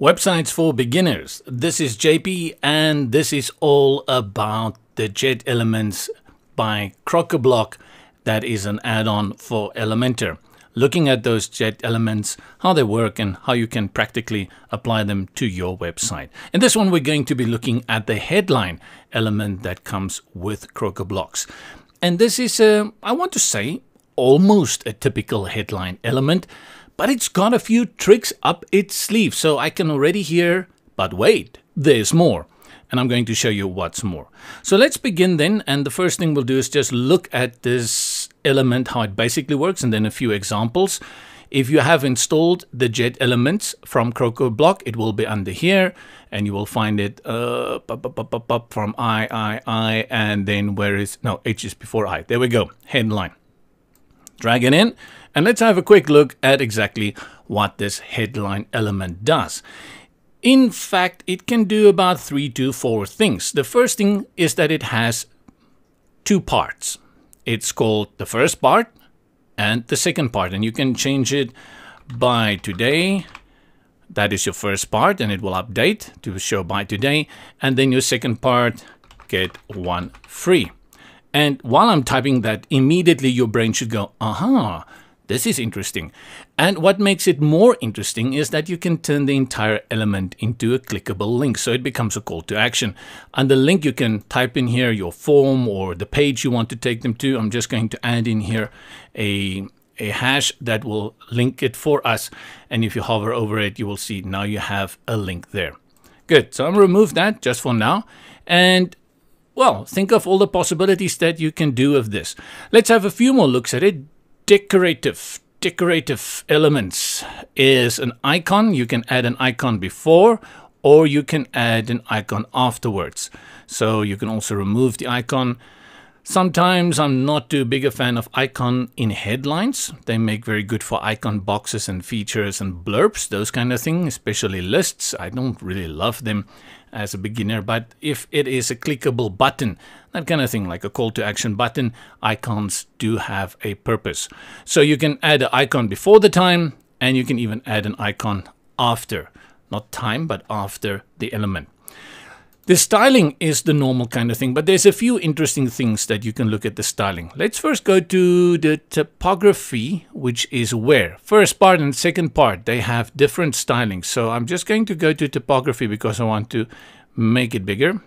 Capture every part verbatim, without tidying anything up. Websites for Beginners. This is J P and this is all about the Jet Elements by Crocoblock. That is an add-on for Elementor. Looking at those Jet Elements, how they work and how you can practically apply them to your website. In this one we're going to be looking at the headline element that comes with Crocoblocks. And this is, a, I want to say, almost a typical headline element. But it's got a few tricks up its sleeve, so I can already hear, but wait, there's more. And I'm going to show you what's more. So let's begin then, and the first thing we'll do is just look at this element, how it basically works, and then a few examples. If you have installed the Jet Elements from Crocoblock, it will be under here, and you will find it uh, pop, pop, pop, pop, pop, from I, I, I, and then where is, no, H is before I. There we go, headline. Drag it in. And let's have a quick look at exactly what this headline element does. In fact, it can do about three to four things. The first thing is that it has two parts. It's called the first part and the second part. And you can change it by today. That is your first part and it will update to show by today. And then your second part, get one free. And while I'm typing that, immediately your brain should go, aha. This is interesting. And what makes it more interesting is that you can turn the entire element into a clickable link. So it becomes a call to action. Under link, you can type in here your form or the page you want to take them to. I'm just going to add in here a, a hash that will link it for us. And if you hover over it, you will see now you have a link there. Good. So I'm gonna remove that just for now. And well, think of all the possibilities that you can do with this. Let's have a few more looks at it. Decorative, decorative elements is an icon. You can add an icon before or you can add an icon afterwards. So you can also remove the icon. Sometimes I'm not too big a fan of icon in headlines. They make very good for icon boxes and features and blurbs, those kind of things, especially lists. I don't really love them as a beginner, but if it is a clickable button, that kind of thing, like a call to action button, icons do have a purpose. So you can add an icon before the time, and you can even add an icon after, not time, but after the element. The styling is the normal kind of thing, but there's a few interesting things that you can look at the styling. Let's first go to the typography, which is where first part and second part, they have different styling. So I'm just going to go to typography because I want to make it bigger.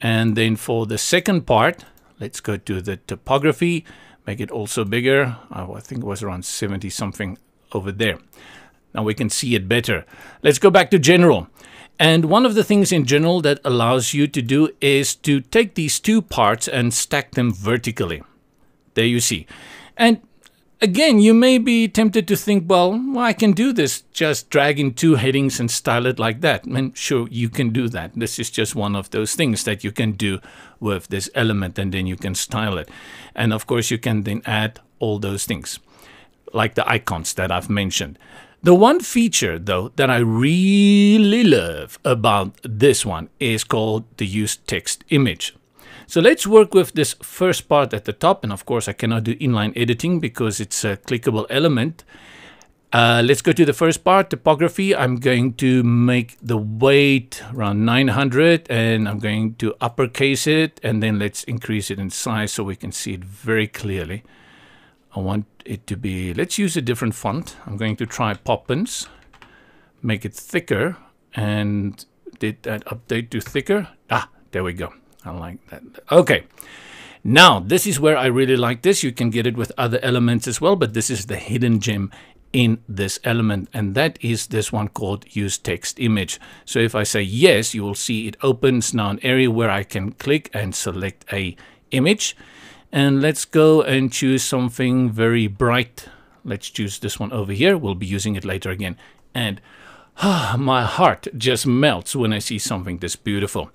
And then for the second part, let's go to the typography, make it also bigger. I think it was around seventy something over there. Now we can see it better. Let's go back to general. And one of the things in general that allows you to do is to take these two parts and stack them vertically. There you see. And again, you may be tempted to think, well, well I can do this, just drag in two headings and style it like that. And sure, you can do that. This is just one of those things that you can do with this element and then you can style it. And of course, you can then add all those things, like the icons that I've mentioned. The one feature, though, that I really love about this one is called the use text image. So let's work with this first part at the top. And of course, I cannot do inline editing because it's a clickable element. Uh, let's go to the first part, typography. I'm going to make the weight around nine hundred and I'm going to uppercase it. And then let's increase it in size so we can see it very clearly. I want it to be, let's use a different font. I'm going to try Poppins, make it thicker, and did that update to thicker? Ah, there we go. I like that. Okay. Now, this is where I really like this. You can get it with other elements as well, but this is the hidden gem in this element, and that is this one called Use Text Image. So if I say yes, you will see it opens now an area where I can click and select a image. And let's go and choose something very bright. Let's choose this one over here. We'll be using it later again. And oh, my heart just melts when I see something this beautiful.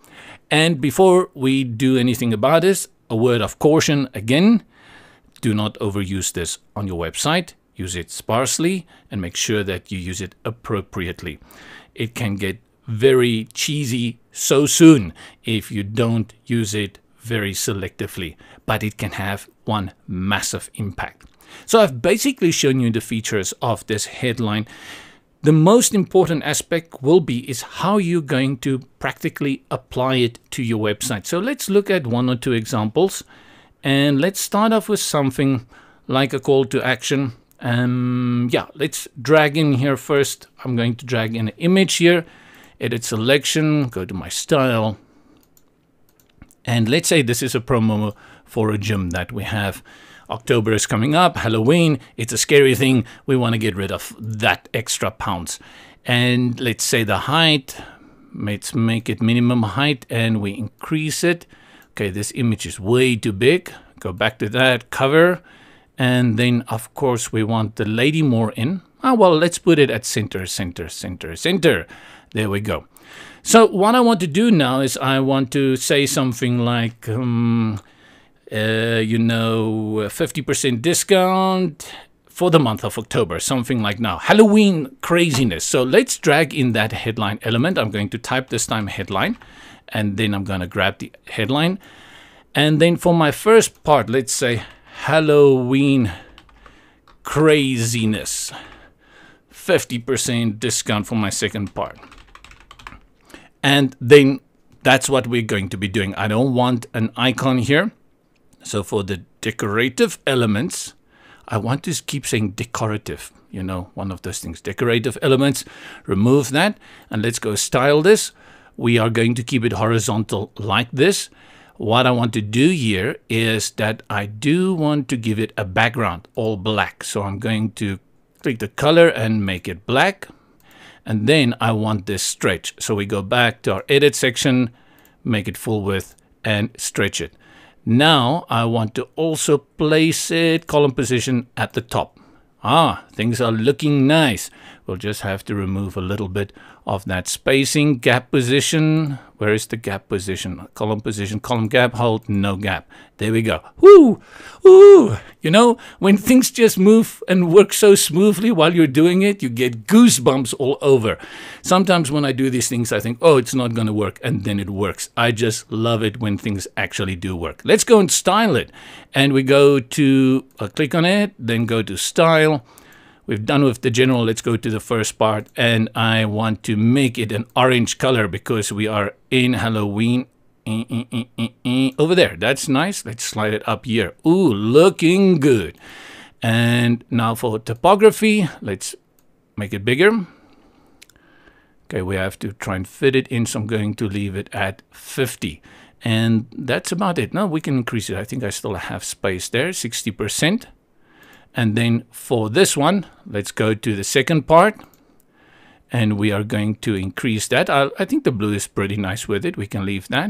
And before we do anything about this, a word of caution again. Do not overuse this on your website. Use it sparsely and make sure that you use it appropriately. It can get very cheesy so soon if you don't use it very selectively, but it can have one massive impact. So I've basically shown you the features of this headline The most important aspect will be is how you're going to practically apply it to your website. So let's look at one or two examples, and let's start off with something like a call to action. Um, yeah, let's drag in here first. I'm going to drag in an image here, edit selection, go to my style. And let's say this is a promo for a gym that we have. October is coming up, Halloween, it's a scary thing. We want to get rid of that extra pounds. And let's say the height, let's make it minimum height and we increase it. Okay, this image is way too big. Go back to that cover. And then of course we want the lady more in. Ah, well, let's put it at center, center, center, center. There we go. So what I want to do now is I want to say something like, um, Uh, you know, fifty percent discount for the month of October, something like now. Halloween craziness. So let's drag in that headline element. I'm going to type this time headline, and then I'm going to grab the headline. And then for my first part, let's say Halloween craziness, fifty percent discount for my second part. And then that's what we're going to be doing. I don't want an icon here. So for the decorative elements, I want to keep saying decorative, you know, one of those things, decorative elements, remove that. And let's go style this. We are going to keep it horizontal like this. What I want to do here is that I do want to give it a background, all black. So I'm going to click the color and make it black. And then I want this stretch. So we go back to our edit section, make it full width and stretch it. Now I want to also place it column position at the top. Ah, things are looking nice. We'll just have to remove a little bit of that spacing. Gap position. Where is the gap position? Column position, column gap, hold, no gap. There we go. Woo! Woo! You know, when things just move and work so smoothly while you're doing it, you get goosebumps all over. Sometimes when I do these things, I think, oh, it's not going to work, and then it works. I just love it when things actually do work. Let's go and style it. And we go to, I'll click on it, then go to style. We've done with the general. Let's go to the first part, and I want to make it an orange color because we are in Halloween. Eh, eh, eh, eh, eh. Over there, that's nice. Let's slide it up here. Ooh, looking good. And now for typography, let's make it bigger. Okay, we have to try and fit it in, so I'm going to leave it at fifty. And that's about it. Now we can increase it. I think I still have space there, sixty percent. And then for this one, let's go to the second part, and we are going to increase that. I'll, I think the blue is pretty nice with it. We can leave that,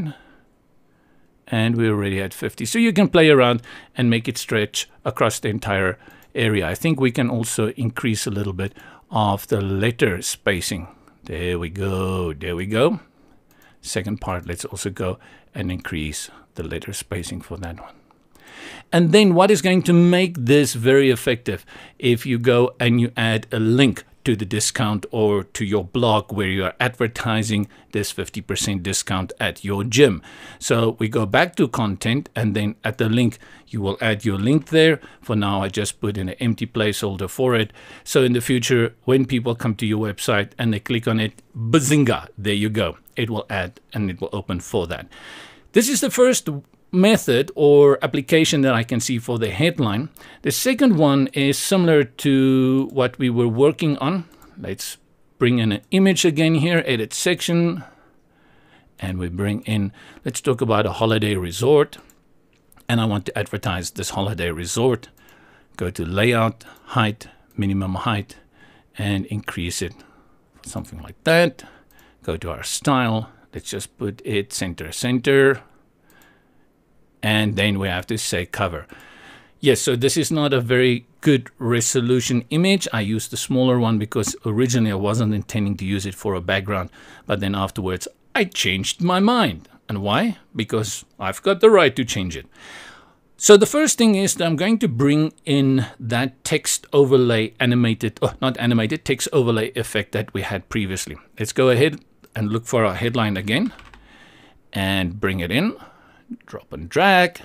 and we're already at fifty. So you can play around and make it stretch across the entire area. I think we can also increase a little bit of the letter spacing. There we go. There we go. Second part, let's also go and increase the letter spacing for that one. And then what is going to make this very effective? If you go and you add a link to the discount or to your blog where you are advertising this fifty percent discount at your gym. So we go back to content, and then at the link, you will add your link there. For now, I just put in an empty placeholder for it. So in the future, when people come to your website and they click on it, bazinga, there you go. It will add and it will open for that. This is the first method or application that I can see for the headline. The second one is similar to what we were working on. Let's bring in an image again here, edit section, and we bring in, let's talk about a holiday resort, and I want to advertise this holiday resort. Go to layout, height, minimum height, and increase it, something like that. Go to our style, let's just put it center, center. And then we have to say cover. Yes, so this is not a very good resolution image. I used the smaller one because originally I wasn't intending to use it for a background, but then afterwards I changed my mind. And why? Because I've got the right to change it. So the first thing is that I'm going to bring in that text overlay animated, oh, not animated, text overlay effect that we had previously. Let's go ahead and look for our headline again and bring it in. Drop and drag,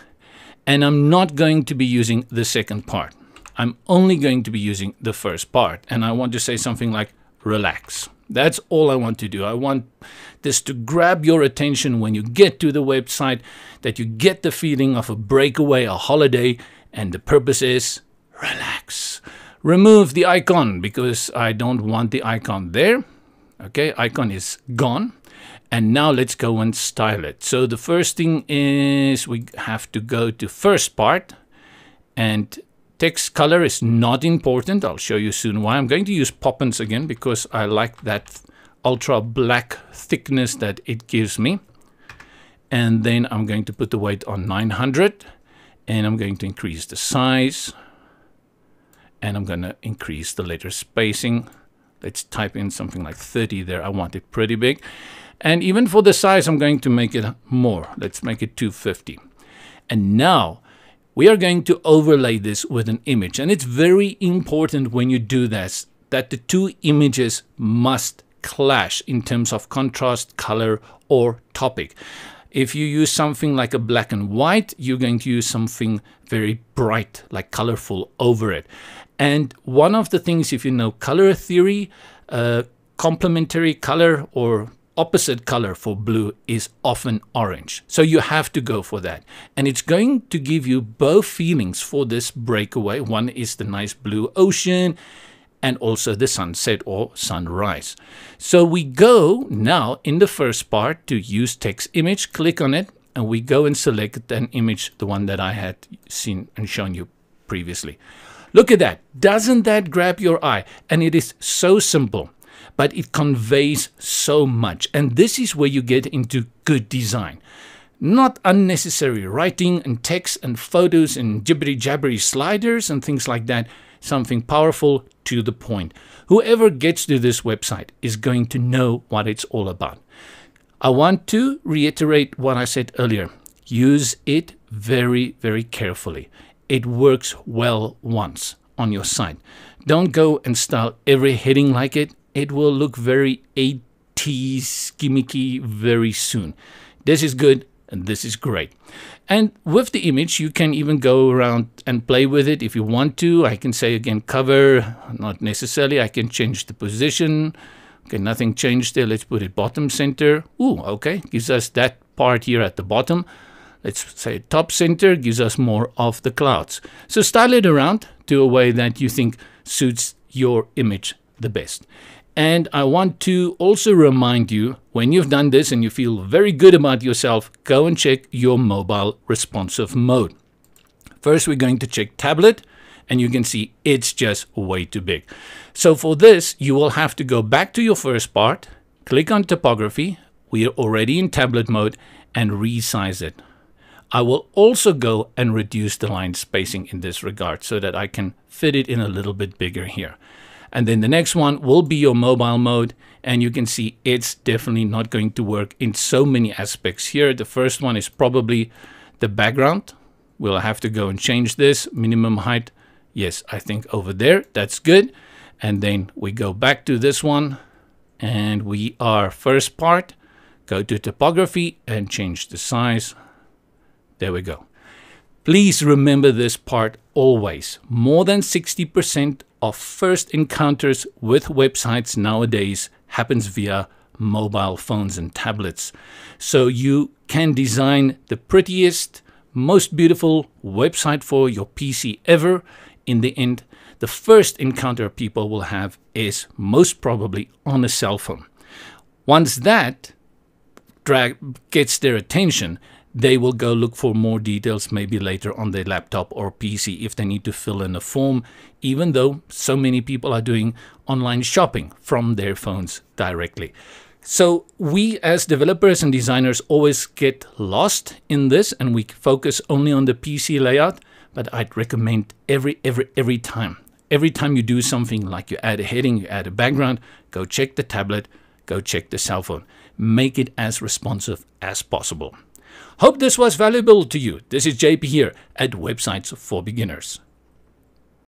and I'm not going to be using the second part. I'm only going to be using the first part, and I want to say something like relax. That's all I want to do. I want this to grab your attention when you get to the website, that you get the feeling of a breakaway, a holiday, and the purpose is relax. Remove the icon because I don't want the icon there. Okay, icon is gone. And now let's go and style it. So the first thing is we have to go to first part, and text color is not important. I'll show you soon why. I'm going to use Poppins again because I like that ultra black thickness that it gives me. And then I'm going to put the weight on nine hundred, and I'm going to increase the size, and I'm going to increase the letter spacing. Let's type in something like thirty there. I want it pretty big. And even for the size, I'm going to make it more. Let's make it two fifty. And now we are going to overlay this with an image. And it's very important when you do this that the two images must clash in terms of contrast, color, or topic. If you use something like a black and white, you're going to use something very bright, like colorful, over it. And one of the things, if you know color theory, uh, complementary color or opposite color for blue is often orange. So you have to go for that. And it's going to give you both feelings for this breakaway. One is the nice blue ocean and also the sunset or sunrise. So we go now in the first part to use text image, click on it, and we go and select an image, the one that I had seen and shown you previously. Look at that. Doesn't that grab your eye? And it is so simple, but it conveys so much. And this is where you get into good design. Not unnecessary writing and text and photos and jibbery-jabbery sliders and things like that. Something powerful, to the point. Whoever gets to this website is going to know what it's all about. I want to reiterate what I said earlier. Use it very, very carefully. It works well once on your site. Don't go and style every heading like it. It will look very eighties gimmicky very soon. This is good and this is great. And with the image, you can even go around and play with it if you want to. I can say again, cover, not necessarily. I can change the position. Okay, nothing changed there. Let's put it bottom center. Ooh, okay, gives us that part here at the bottom. Let's say top center, gives us more of the clouds. So style it around to a way that you think suits your image the best. And I want to also remind you, when you've done this and you feel very good about yourself, go and check your mobile responsive mode. First, we're going to check tablet, and you can see it's just way too big. So for this, you will have to go back to your first part, click on typography. We are already in tablet mode, and resize it. I will also go and reduce the line spacing in this regard so that I can fit it in a little bit bigger here. And then the next one will be your mobile mode, and you can see it's definitely not going to work in so many aspects here. The first one is probably the background. We'll have to go and change this. Minimum height, yes, I think over there, that's good. And then we go back to this one, and we are first part, go to typography and change the size. There we go. Please remember this part always. More than sixty percent of first encounters with websites nowadays happens via mobile phones and tablets. So you can design the prettiest, most beautiful website for your P C ever. In the end, the first encounter people will have is most probably on a cell phone. Once that drag gets their attention, they will go look for more details maybe later on their laptop or P C if they need to fill in a form, even though so many people are doing online shopping from their phones directly. So we as developers and designers always get lost in this, and we focus only on the P C layout, but I'd recommend every, every, every time. Every time you do something like you add a heading, you add a background, go check the tablet, go check the cell phone. Make it as responsive as possible. Hope this was valuable to you. This is J P here at Websites for Beginners.